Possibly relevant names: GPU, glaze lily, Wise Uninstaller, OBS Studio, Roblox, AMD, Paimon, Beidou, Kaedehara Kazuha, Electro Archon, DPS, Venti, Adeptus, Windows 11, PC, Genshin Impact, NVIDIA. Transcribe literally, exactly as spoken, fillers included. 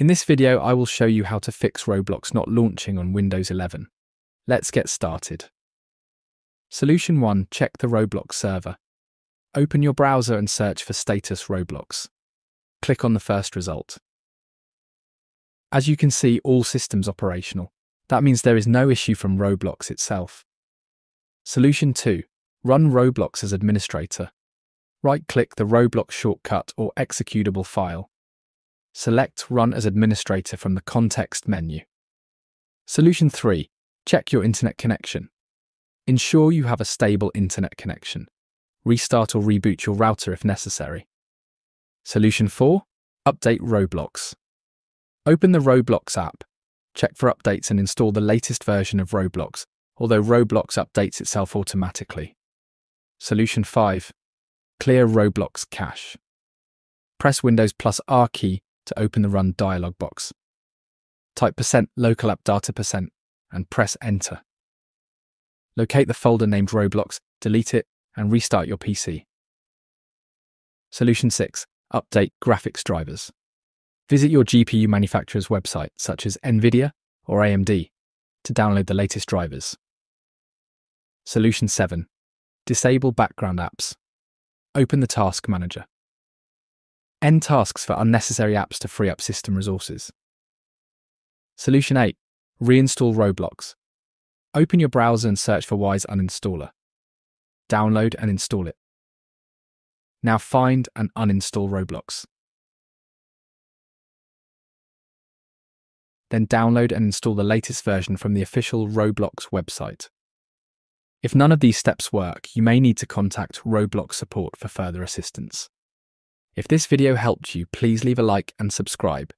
In this video, I will show you how to fix Roblox not launching on Windows eleven. Let's get started. Solution one, check the Roblox server. Open your browser and search for status Roblox. Click on the first result. As you can see, all systems operational. That means there is no issue from Roblox itself. Solution two, run Roblox as administrator. Right-click the Roblox shortcut or executable file. Select Run as Administrator from the context menu. Solution three, check your internet connection. Ensure you have a stable internet connection. Restart or reboot your router if necessary. Solution four, update Roblox. Open the Roblox app. Check for updates and install the latest version of Roblox, although Roblox updates itself automatically. Solution five, clear Roblox cache. Press Windows plus R key to open the Run dialog box. Type percent local app data percent and press Enter. Locate the folder named Roblox, delete it, and restart your P C. Solution six, update graphics drivers. Visit your G P U manufacturer's website, such as NVIDIA or A M D, to download the latest drivers. Solution seven, disable background apps. Open the Task Manager. End tasks for unnecessary apps to free up system resources. Solution eight, reinstall Roblox. Open your browser and search for Wise Uninstaller. Download and install it. Now find and uninstall Roblox. Then download and install the latest version from the official Roblox website. If none of these steps work, you may need to contact Roblox support for further assistance. If this video helped you, please leave a like and subscribe.